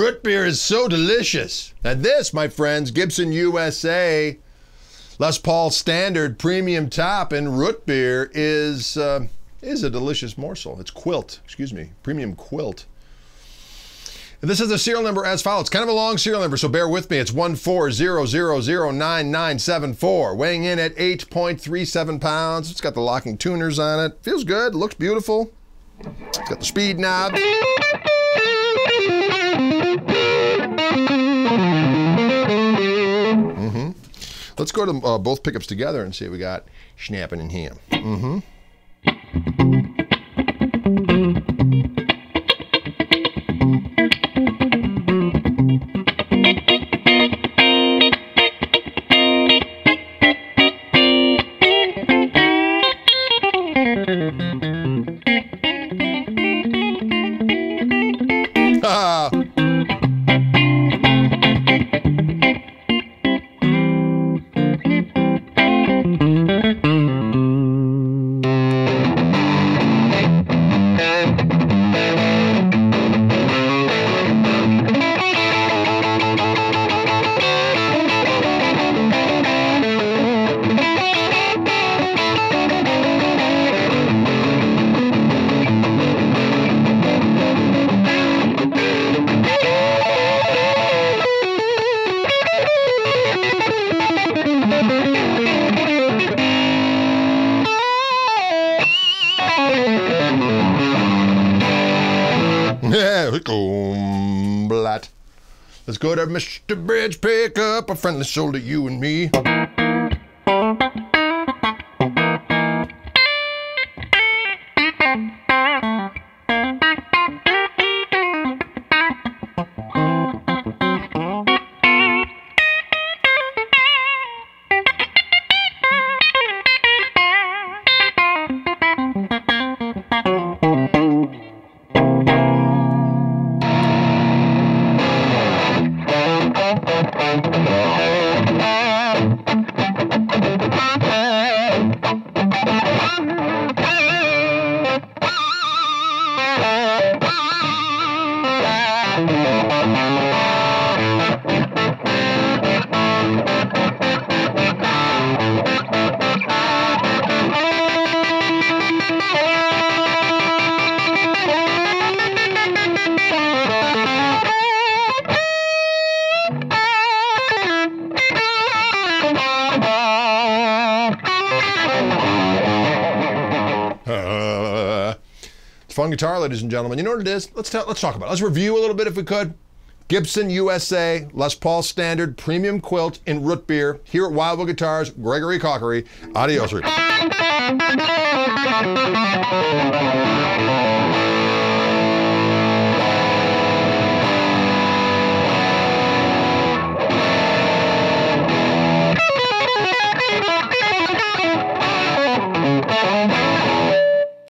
root beer is so delicious. And this, my friends, Gibson USA Les Paul Standard Premium Top in root beer is a delicious morsel. It's quilt, excuse me, premium quilt. And this is the serial number as follows. It's kind of a long serial number, so bear with me. It's 140009974. Weighing in at 8.37 pounds. It's got the locking tuners on it. Feels good, looks beautiful. It's got the speed knob. Mm-hmm. Let's go to both pickups together and see what we got snapping in here. Mm-hmm. Let's go to Mr. Bridge, pick up a friendly soul to you and me. It's fun guitar, ladies and gentlemen. You know what it is? Let's talk about it. Let's review a little bit if we could. Gibson USA Les Paul Standard Premium Quilt in root beer here at Wildwood Guitars. Gregory Cockery. Adios.